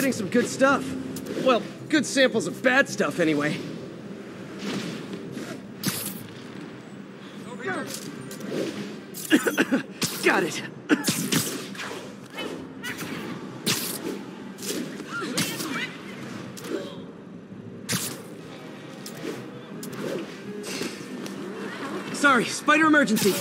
getting some good stuff. Well, good samples of bad stuff, anyway. Over here. Got it. Sorry, spider emergency.